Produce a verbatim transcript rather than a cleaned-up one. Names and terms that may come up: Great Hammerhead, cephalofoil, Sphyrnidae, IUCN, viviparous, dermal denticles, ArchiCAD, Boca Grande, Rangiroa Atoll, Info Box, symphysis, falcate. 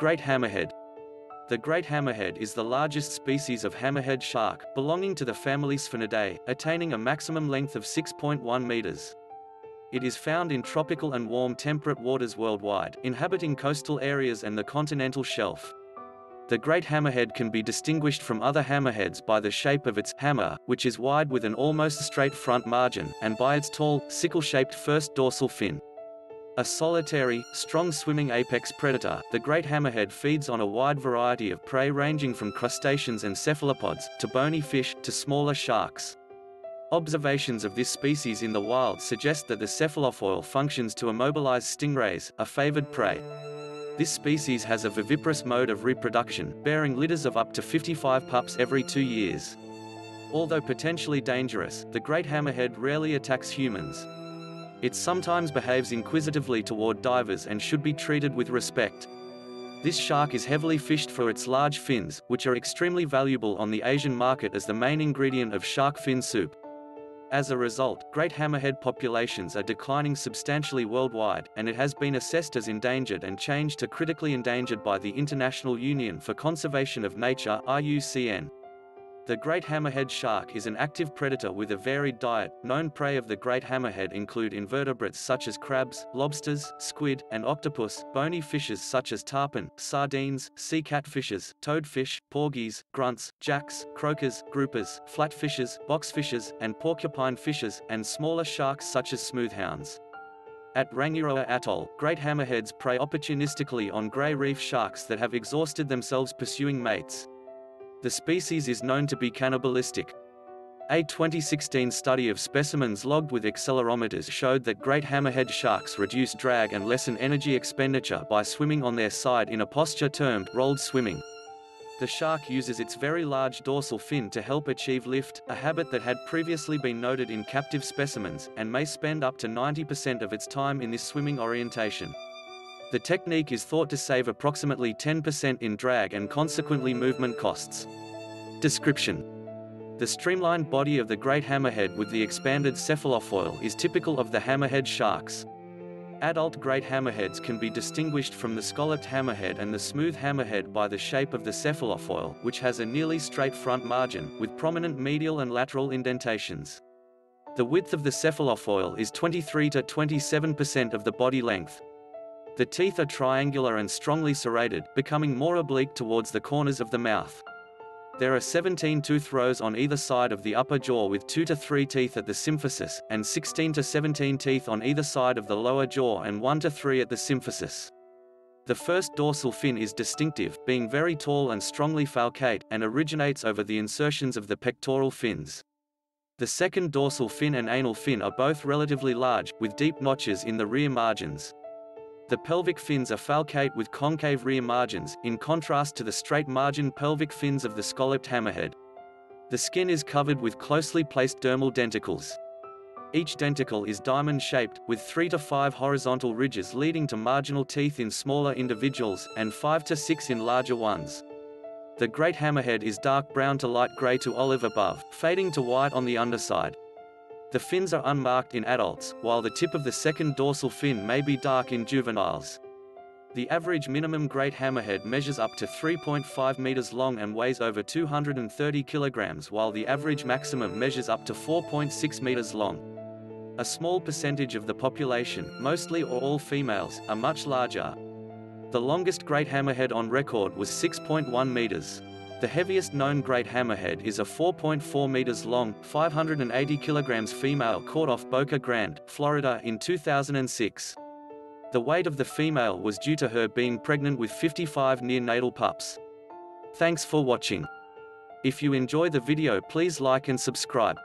Great hammerhead. The great hammerhead is the largest species of hammerhead shark, belonging to the family Sphyrnidae, attaining a maximum length of six point one meters. It is found in tropical and warm temperate waters worldwide, inhabiting coastal areas and the continental shelf. The great hammerhead can be distinguished from other hammerheads by the shape of its hammer, which is wide with an almost straight front margin, and by its tall, sickle-shaped first dorsal fin. A solitary, strong-swimming apex predator, the great hammerhead feeds on a wide variety of prey ranging from crustaceans and cephalopods, to bony fish, to smaller sharks. Observations of this species in the wild suggest that the cephalofoil functions to immobilize stingrays, a favored prey. This species has a viviparous mode of reproduction, bearing litters of up to fifty-five pups every two years. Although potentially dangerous, the great hammerhead rarely attacks humans. It sometimes behaves inquisitively toward divers and should be treated with respect. This shark is heavily fished for its large fins, which are extremely valuable on the Asian market as the main ingredient of shark fin soup. As a result, great hammerhead populations are declining substantially worldwide, and it has been assessed as endangered and changed to critically endangered by the International Union for Conservation of Nature (I U C N). The great hammerhead shark is an active predator with a varied diet. Known prey of the great hammerhead include invertebrates such as crabs, lobsters, squid, and octopus, bony fishes such as tarpon, sardines, sea catfishes, toadfish, porgies, grunts, jacks, croakers, groupers, flatfishes, boxfishes, and porcupine fishes, and smaller sharks such as smoothhounds. At Rangiroa Atoll, great hammerheads prey opportunistically on grey reef sharks that have exhausted themselves pursuing mates. The species is known to be cannibalistic. A twenty sixteen study of specimens logged with accelerometers showed that great hammerhead sharks reduce drag and lessen energy expenditure by swimming on their side in a posture termed rolled swimming. The shark uses its very large dorsal fin to help achieve lift, a habit that had previously been noted in captive specimens, and may spend up to ninety percent of its time in this swimming orientation. The technique is thought to save approximately ten percent in drag and consequently movement costs. Description. The streamlined body of the great hammerhead with the expanded cephalofoil is typical of the hammerhead sharks. Adult great hammerheads can be distinguished from the scalloped hammerhead and the smooth hammerhead by the shape of the cephalofoil, which has a nearly straight front margin, with prominent medial and lateral indentations. The width of the cephalofoil is twenty-three to twenty-seven percent of the body length. The teeth are triangular and strongly serrated, becoming more oblique towards the corners of the mouth. There are seventeen tooth rows on either side of the upper jaw with two to three teeth at the symphysis, and sixteen to seventeen teeth on either side of the lower jaw and one to three at the symphysis. The first dorsal fin is distinctive, being very tall and strongly falcate, and originates over the insertions of the pectoral fins. The second dorsal fin and anal fin are both relatively large, with deep notches in the rear margins. The pelvic fins are falcate with concave rear margins, in contrast to the straight-margined pelvic fins of the scalloped hammerhead. The skin is covered with closely placed dermal denticles. Each denticle is diamond-shaped, with three to five horizontal ridges leading to marginal teeth in smaller individuals, and five to six in larger ones. The great hammerhead is dark brown to light gray to olive above, fading to white on the underside. The fins are unmarked in adults, while the tip of the second dorsal fin may be dark in juveniles. The average minimum great hammerhead measures up to three point five meters long and weighs over two hundred thirty kilograms, while the average maximum measures up to four point six meters long. A small percentage of the population, mostly or all females, are much larger. The longest great hammerhead on record was six point one meters. The heaviest known great hammerhead is a four point four meters long, five hundred eighty kilograms female caught off Boca Grande, Florida in two thousand six. The weight of the female was due to her being pregnant with fifty-five neonatal pups. Thanks for watching. If you enjoy the video, please like and subscribe.